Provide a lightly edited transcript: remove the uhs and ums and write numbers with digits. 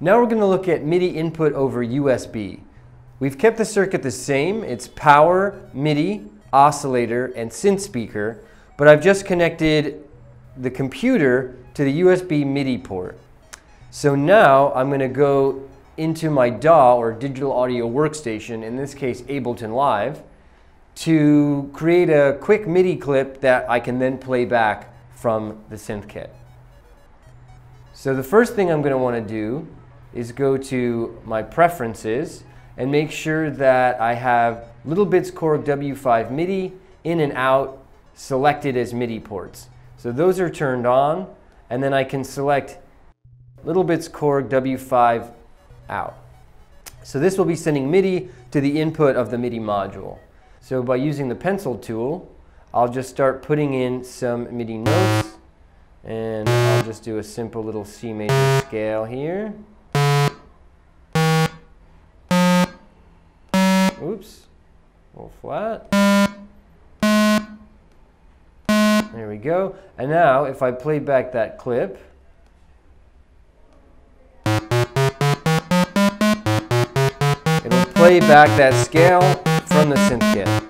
Now we're going to look at MIDI input over USB. We've kept the circuit the same. It's power, MIDI, oscillator, and synth speaker, but I've just connected the computer to the USB MIDI port. So now I'm going to go into my DAW, or digital audio workstation, in this case Ableton Live, to create a quick MIDI clip that I can then play back from the Synth Kit. So the first thing I'm going to want to do is go to my preferences and make sure that I have Little Bits Korg W5 MIDI in and out selected as MIDI ports. So those are turned on, and then I can select Little Bits Korg W5 out. So this will be sending MIDI to the input of the MIDI module. So by using the pencil tool, I'll just start putting in some MIDI notes, and I'll just do a simple little C major scale here. Oops, a little flat. There we go. And now if I play back that clip, it'll play back that scale from the synth kit.